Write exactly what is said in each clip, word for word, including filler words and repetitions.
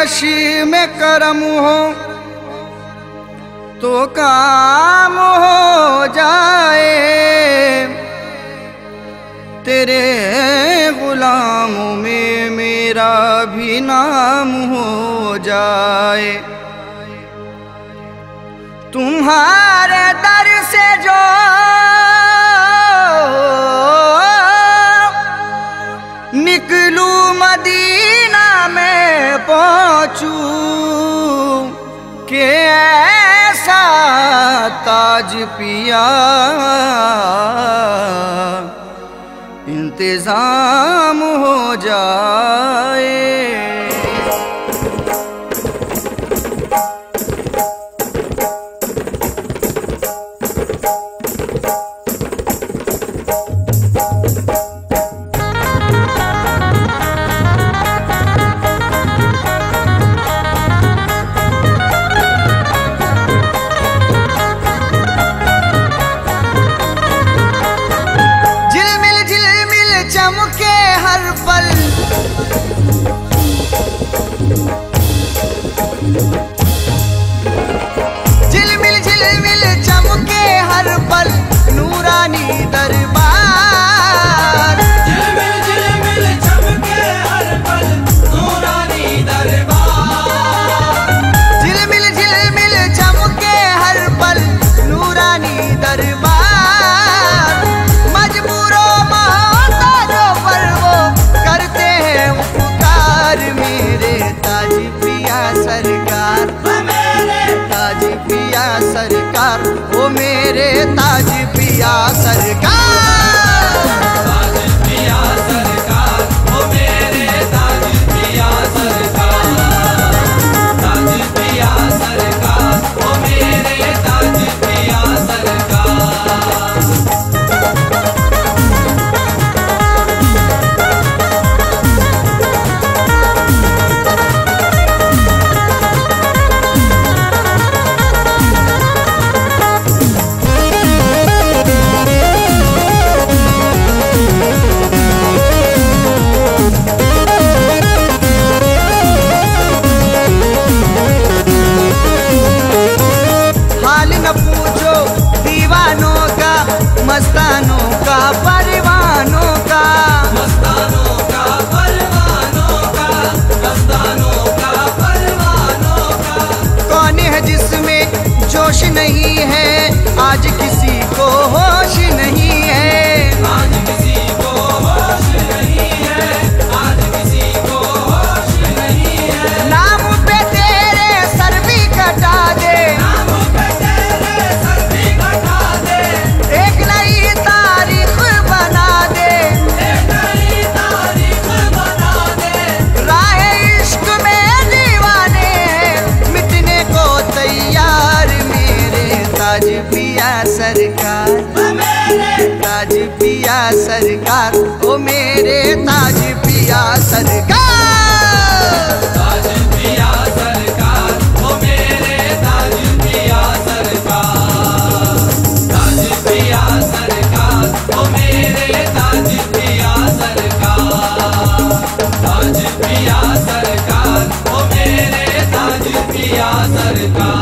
यशी में करम हो तो काम हो जाए। तेरे गुलाम में मेरा भी नाम हो जाए। तुम्हारे दर से जो निकलू मदीना में पहुँचूं के ऐसा ताज पिया इंतजाम हो जाए। ओ मेरे ताज पिया सरकार, ताज पिया सरकार, ओ मेरे ताज पिया सरकार, ताज पिया सरकार, ओ मेरे ताज पिया सरकार, ओ मेरे ताज पिया सरकार, ताज पिया सरकार, ओ मेरे ताज पिया सरकार, ताज पिया सरकार, ओ मेरे ताज पिया सरकार, ताज पिया सरकार, ओ मेरे ताज पिया सरकार।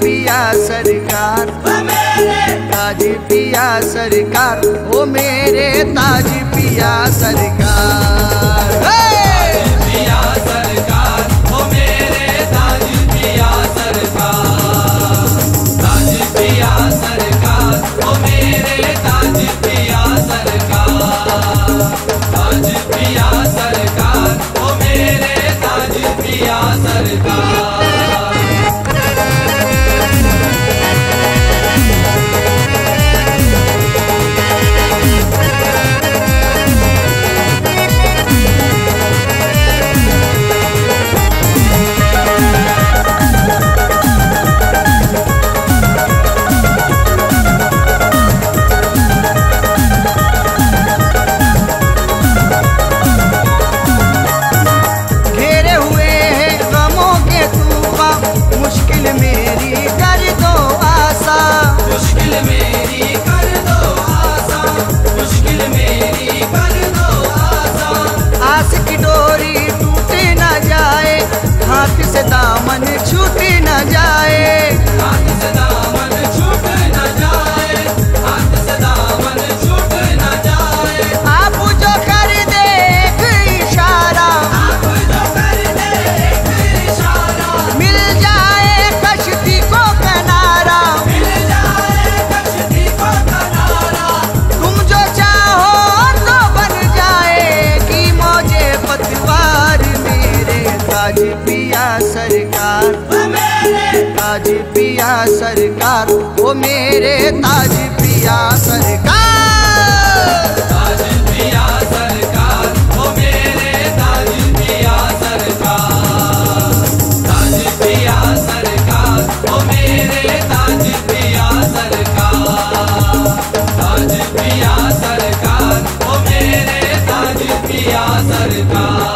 पिया सरकार, मेरे ताज पिया सरकार, ओ मेरे ताज पिया सरकार, पिया सरकार, ओ मेरे ताज पिया सरकार, ताज पिया सरकार, ओ मेरे ताज पिया सरकार, ताज पिया सरकार, ओ मेरे ताज पिया सरकार। ताज पिया सरकार, ओ मेरे ताज पिया सरकार, ताज पिया सरकार, ओ मेरे ताज पिया सरकार, ताज पिया सरकार, ओ मेरे ताज पिया सरकार, ताज पिया सरकार, ओ मेरे ताज पिया सरकार।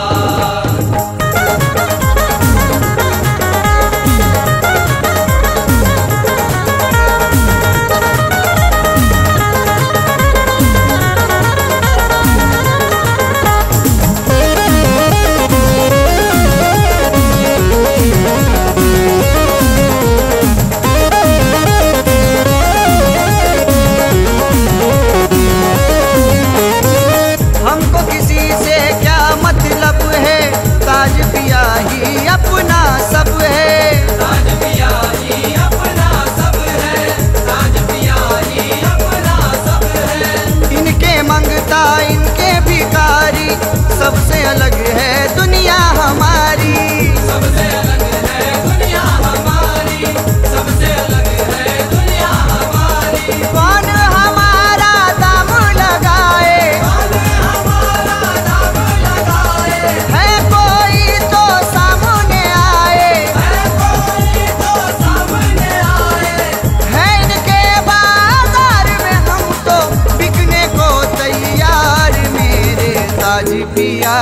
ताज पिया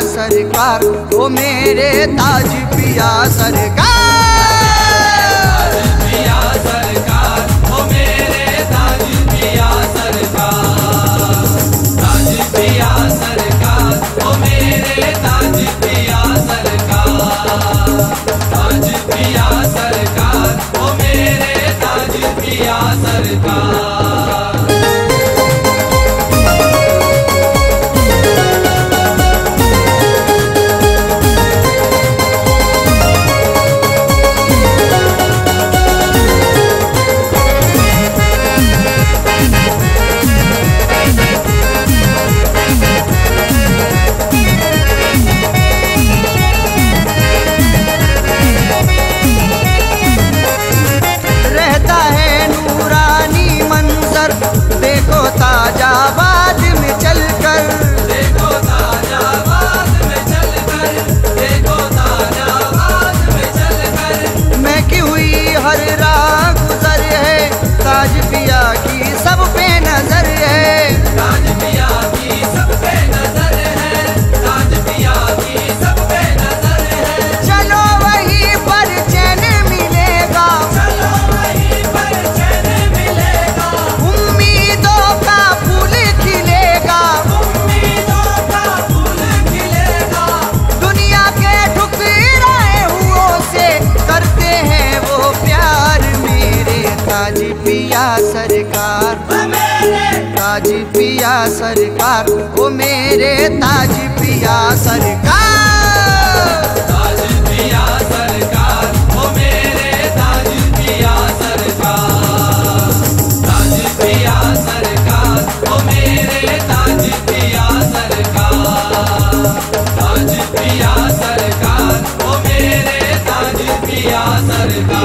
सरकार, ओ मेरे ताज पिया सरकार, ताज पिया सरकार, ओ मेरे ताज पिया सरकार, ताज पिया सरकार, ओ मेरे ताज पिया सरकार, ताज पिया सरकार, ओ मेरे ताज पिया सरकार। सरकार, ओ मेरे ताज पिया सरकार, ताज पिया सरकार, ओ मेरे ताज पिया सरकार, ताज पिया सरकार, ओ मेरे ताज पिया सरकार, ताज पिया सरकार, ओ मेरे ताज पिया सरकार।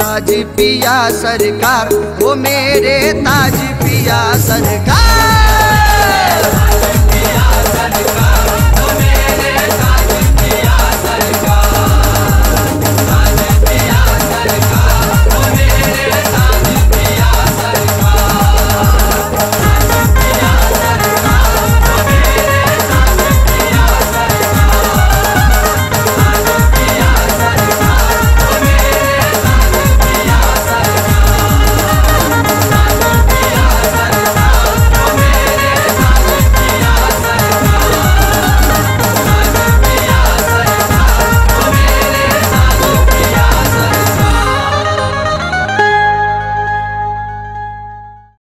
ताज पिया सरकार, ओ मेरे ताज पिया सरकार।